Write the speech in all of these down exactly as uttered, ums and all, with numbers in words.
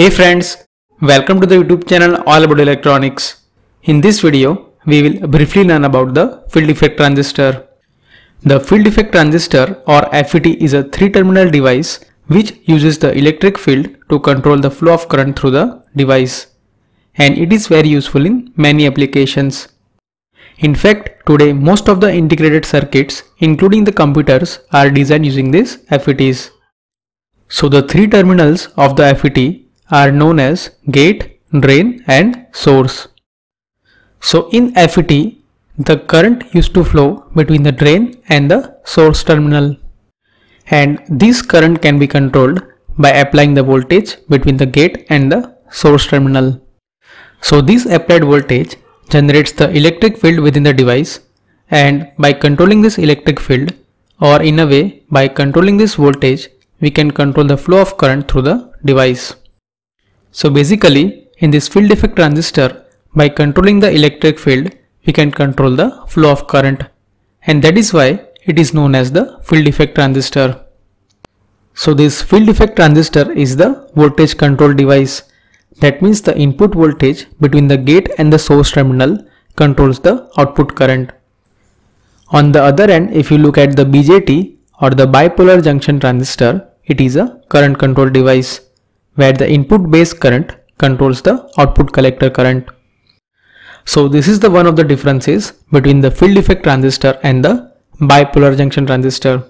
Hey friends, welcome to the YouTube channel All About Electronics. In this video, we will briefly learn about the field effect transistor. The field effect transistor or F E T is a three-terminal device which uses the electric field to control the flow of current through the device. And it is very useful in many applications. In fact, today most of the integrated circuits including the computers are designed using these F E Ts. So the three terminals of the F E T are known as gate, drain and source. So in F E T, the current used to flow between the drain and the source terminal. And this current can be controlled by applying the voltage between the gate and the source terminal. So this applied voltage generates the electric field within the device, and by controlling this electric field, or in a way by controlling this voltage, we can control the flow of current through the device. So basically, in this field effect transistor, by controlling the electric field, we can control the flow of current, and that is why it is known as the field effect transistor. So this field effect transistor is the voltage control device. That means the input voltage between the gate and the source terminal controls the output current. On the other end, if you look at the B J T or the bipolar junction transistor, it is a current control device where the input base current controls the output collector current. So this is the one of the differences between the field effect transistor and the bipolar junction transistor.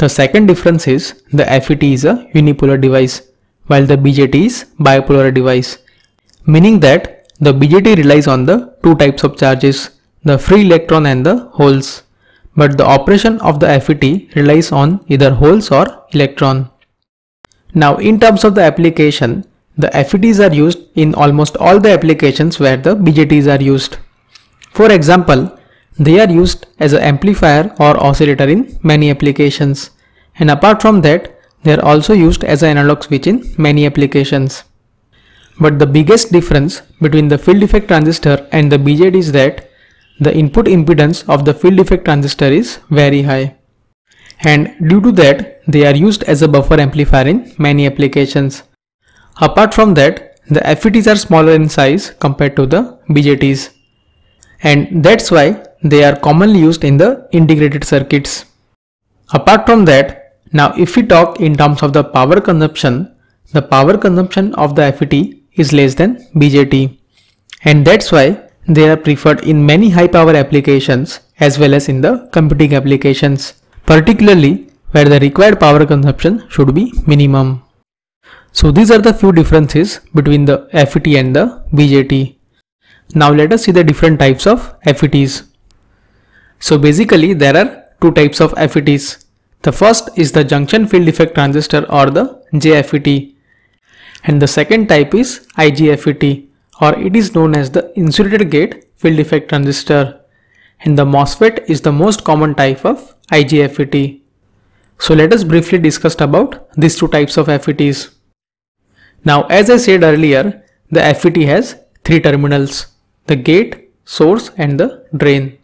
The second difference is the F E T is a unipolar device, while the B J T is bipolar device, meaning that the B J T relies on the two types of charges, the free electron and the holes, but the operation of the F E T relies on either holes or electron. Now in terms of the application, the F E Ts are used in almost all the applications where the B J Ts are used. For example, they are used as an amplifier or oscillator in many applications, and apart from that, they are also used as an analog switch in many applications. But the biggest difference between the field effect transistor and the B J T is that the input impedance of the field effect transistor is very high. And due to that, they are used as a buffer amplifier in many applications. Apart from that, the F E Ts are smaller in size compared to the B J Ts. And that's why they are commonly used in the integrated circuits. Apart from that, now if we talk in terms of the power consumption, the power consumption of the F E T is less than B J T, and that's why they are preferred in many high power applications as well as in the computing applications, particularly where the required power consumption should be minimum. So these are the few differences between the F E T and the B J T. Now let us see the different types of F E Ts. So basically there are two types of F E Ts. The first is the junction field effect transistor or the J F E T, and the second type is I G F E T, or it is known as the insulated gate field effect transistor, and the MOSFET is the most common type of I G F E T. So let us briefly discuss about these two types of F E Ts. Now as I said earlier, the F E T has three terminals, the gate, source and the drain,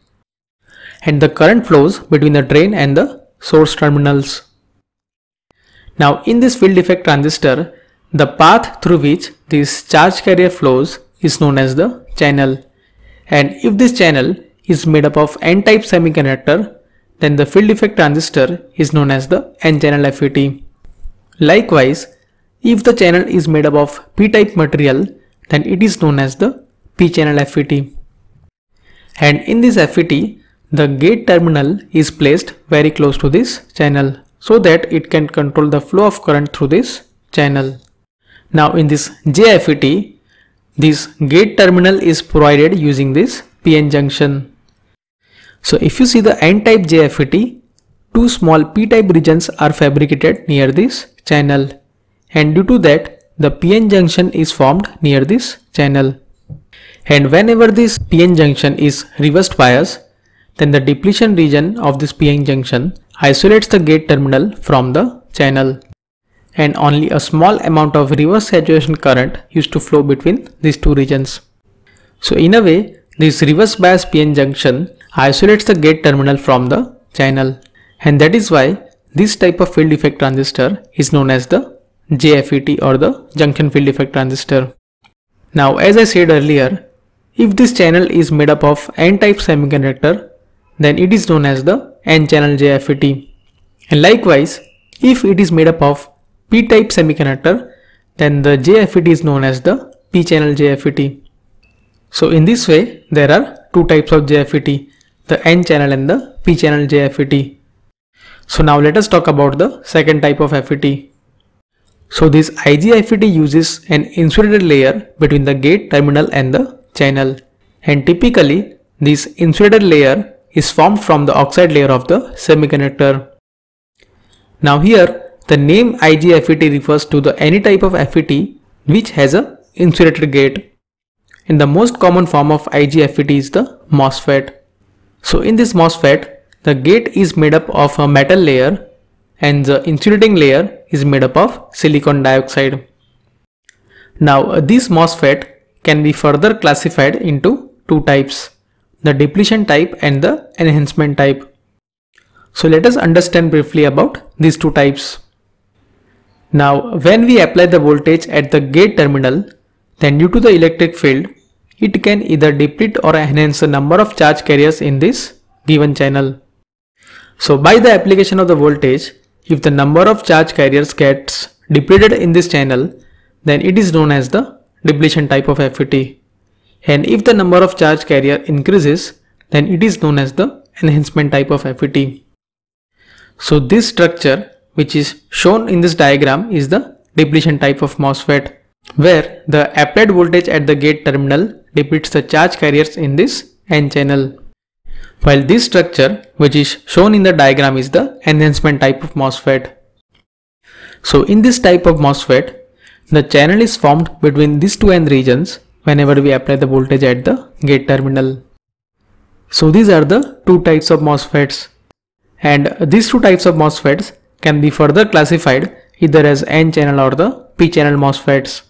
and the current flows between the drain and the source terminals. Now in this field effect transistor, the path through which this charge carrier flows is known as the channel, and if this channel is made up of n-type semiconductor, then the field effect transistor is known as the n-channel F E T. Likewise, if the channel is made up of p-type material, then it is known as the p-channel F E T. And in this F E T, the gate terminal is placed very close to this channel so that it can control the flow of current through this channel. Now in this J F E T, this gate terminal is provided using this P N junction. So if you see the N-type J F E T, two small P-type regions are fabricated near this channel, and due to that the P N junction is formed near this channel. And whenever this P N junction is reversed biased, then the depletion region of this P N junction isolates the gate terminal from the channel, and only a small amount of reverse saturation current used to flow between these two regions. So in a way, this reverse bias P N junction isolates the gate terminal from the channel, and that is why this type of field effect transistor is known as the J F E T or the junction field effect transistor. Now, as I said earlier, if this channel is made up of N-type semiconductor, then it is known as the N-channel J F E T. And likewise, if it is made up of P-type semiconductor, then the J F E T is known as the P-channel J F E T. So in this way, there are two types of J F E T, the N-channel and the P-channel J F E T. So now let us talk about the second type of F E T. So this I G F E T uses an insulated layer between the gate terminal and the channel, and typically this insulated layer is formed from the oxide layer of the semiconductor. Now here the name I G F E T refers to the any type of F E T which has a insulated gate, and the most common form of I G F E T is the MOSFET. So in this MOSFET, the gate is made up of a metal layer and the insulating layer is made up of silicon dioxide. Now this MOSFET can be further classified into two types, the depletion type and the enhancement type. So let us understand briefly about these two types. Now when we apply the voltage at the gate terminal, then due to the electric field, it can either deplete or enhance the number of charge carriers in this given channel. So by the application of the voltage, if the number of charge carriers gets depleted in this channel, then it is known as the depletion type of F E T. And if the number of charge carrier increases, then it is known as the enhancement type of F E T. So this structure which is shown in this diagram is the depletion type of MOSFET, where the applied voltage at the gate terminal depletes the charge carriers in this N channel. While this structure which is shown in the diagram is the enhancement type of MOSFET. So in this type of MOSFET, the channel is formed between these two N regions whenever we apply the voltage at the gate terminal. So these are the two types of MOSFETs, and these two types of MOSFETs can be further classified either as N channel or the P channel MOSFETs.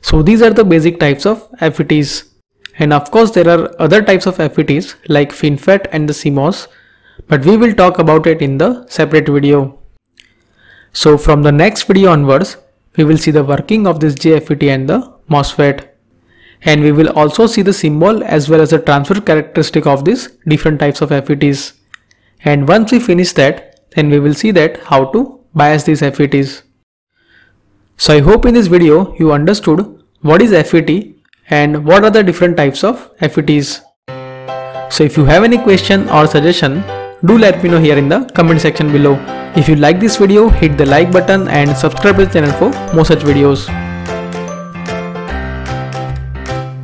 So these are the basic types of F E Ts. And of course there are other types of F E Ts like FinFET and the C MOS, but we will talk about it in the separate video. So from the next video onwards, we will see the working of this J F E T and the MOSFET, and we will also see the symbol as well as the transfer characteristic of these different types of F E Ts. And once we finish that, then we will see that how to bias these F E Ts. So I hope in this video you understood what is F E T and what are the different types of F E Ts. So if you have any question or suggestion, do let me know here in the comment section below. If you like this video, hit the like button and subscribe to the channel for more such videos.